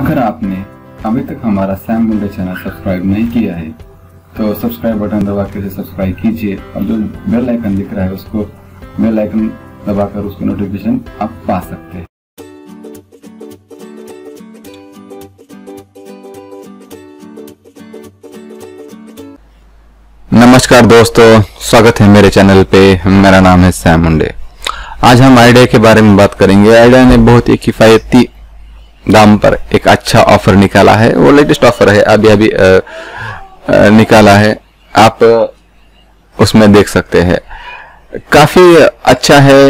अगर आपने अभी तक हमारा सैम मुंडे चैनल सब्सक्राइब नहीं किया है तो सब्सक्राइब बटन दबा के उसे सब्सक्राइब कीजिए और जो बेल आइकन दिख रहा है उसको बेल आइकन दबाकर उसको नोटिफिकेशन आप पा सकते हैं। नमस्कार दोस्तों, स्वागत है मेरे चैनल पे। मेरा नाम है सैम मुंडे। आज हम आइडिया के बारे में बात करेंगे। आइडिया ने बहुत ही किफायती दाम पर एक अच्छा ऑफर निकाला है। वो लेटेस्ट ऑफर है, अभी अभी निकाला है, आप उसमें देख सकते हैं। काफी अच्छा है,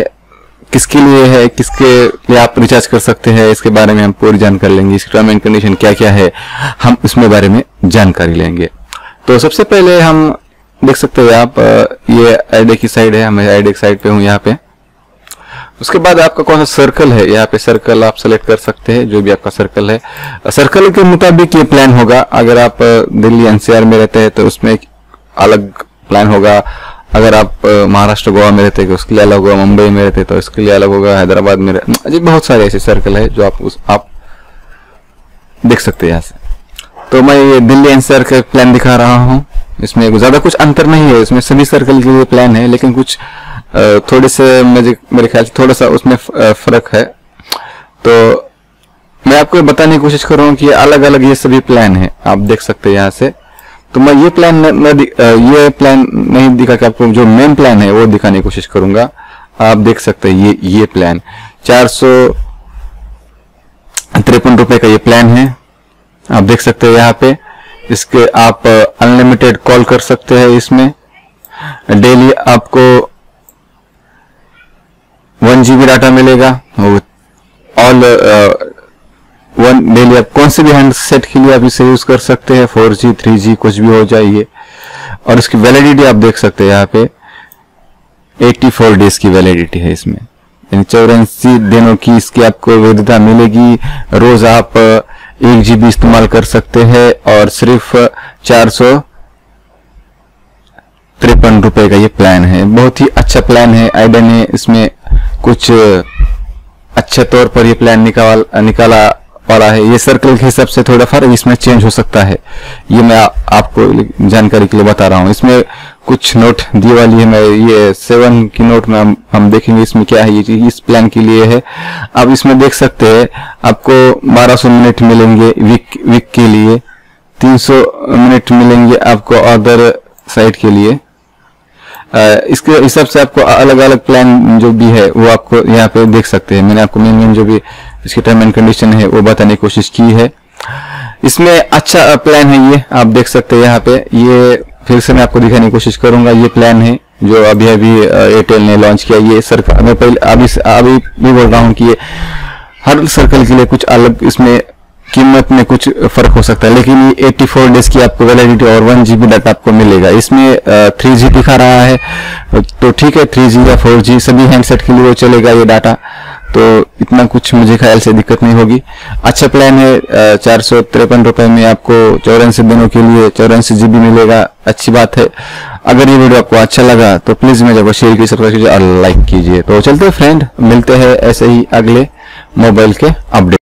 किसके लिए है, किसके लिए आप रिचार्ज कर सकते हैं, इसके बारे में हम पूरी जानकारी लेंगे। इसकी टर्म एंड कंडीशन क्या क्या है, हम इसमें बारे में जानकारी लेंगे। तो सबसे पहले हम देख सकते हैं, आप ये आइडिया की साइड है, मैं आइडिया की साइड पे हूँ यहाँ पे। उसके बाद आपका कौन सा सर्कल है, यहाँ पे सर्कल आप सेलेक्ट कर सकते हैं, जो भी आपका सर्कल है। सर्कल के मुताबिक ये प्लान होगा। अगर आप दिल्ली एनसीआर में रहते हैं तो उसमें एक अलग प्लान होगा। अगर आप महाराष्ट्र गोवा में रहते हैं तो उसके लिए अलग होगा। मुंबई में रहते हैं तो इसके लिए अलग होगा। हैदराबाद में जी बहुत सारे ऐसे सर्कल है जो आप देख सकते हैं यहाँ से। तो मैं ये दिल्ली एनसीआर का प्लान दिखा रहा हूँ। इसमें ज्यादा कुछ अंतर नहीं है, इसमें सभी सर्कल के लिए प्लान है, लेकिन कुछ थोड़े से मेरे ख्याल से थोड़ा सा उसमें फर्क है। तो मैं आपको बताने की कोशिश कर रहा हूँ कि अलग अलग ये सभी प्लान है, आप देख सकते हैं यहाँ से। तो मैं ये प्लान ये प्लान नहीं दिखा के आपको जो मेन प्लान है वो दिखाने की कोशिश करूंगा। आप देख सकते हैं ये प्लान 453 रुपए का ये प्लान है, आप देख सकते हैं यहाँ पे। इसके आप अनलिमिटेड कॉल कर सकते हैं। इसमें डेली आपको 1 GB डाटा मिलेगा। डेली आप कौन से भी हैंडसेट के लिए आप इसे यूज कर सकते हैं, 4G 3G कुछ भी हो जाइए। और इसकी वैलिडिटी आप देख सकते हैं यहाँ पे, 84 डेज की वैलिडिटी है इसमें, यानी 84 दिनों की इसकी आपको वैधता मिलेगी। रोज आप 1 GB इस्तेमाल कर सकते हैं और सिर्फ 453 रुपए का ये प्लान है। बहुत ही अच्छा प्लान है। आइडिया ने इसमें कुछ अच्छे तौर पर ये प्लान निकाला वाला है। ये सर्कल के हिसाब से थोड़ा फर्क इसमें चेंज हो सकता है, ये मैं आपको जानकारी के लिए बता रहा हूँ। इसमें कुछ नोट दी वाली है, मैं ये 7 की नोट में हम देखेंगे इसमें क्या है। ये चीज इस प्लान के लिए है। आप इसमें देख सकते हैं आपको 1200 मिनट मिलेंगे वीक के लिए, 300 मिनट मिलेंगे आपको अदर साइड के लिए। इसके हिसाब से आपको अलग अलग प्लान जो भी है वो आपको यहाँ पे देख सकते हैं। मैंने आपको मेन जो भी इसकी टर्म एंड कंडीशन है वो बताने की कोशिश की है। इसमें अच्छा प्लान है ये, आप देख सकते हैं यहाँ पे। ये फिर से मैं आपको दिखाने की कोशिश करूंगा। ये प्लान है जो अभी अभी एयरटेल ने लॉन्च किया। ये सर्कल मैं पहले अभी भी बोल रहा हूँ कि ये हर सर्कल के लिए कुछ अलग, इसमें कीमत में कुछ फर्क हो सकता है, लेकिन ये 84 डेज की आपको वैलिडिटी और 1 GB डाटा आपको मिलेगा। इसमें 3G दिखा रहा है तो ठीक है, 3G या 4G सभी हैंडसेट के लिए वो चलेगा ये डाटा, तो इतना कुछ मुझे ख्याल से दिक्कत नहीं होगी। अच्छा प्लान है। 453 रुपए में आपको 84 दिनों के लिए 84 GB मिलेगा। अच्छी बात है। अगर ये वीडियो आपको अच्छा लगा तो प्लीज मेरे को शेयर कीजिए, सब्सक्राइब कीजिए और लाइक कीजिए। तो चलते फ्रेंड, मिलते हैं ऐसे ही अगले मोबाइल के अपडेट।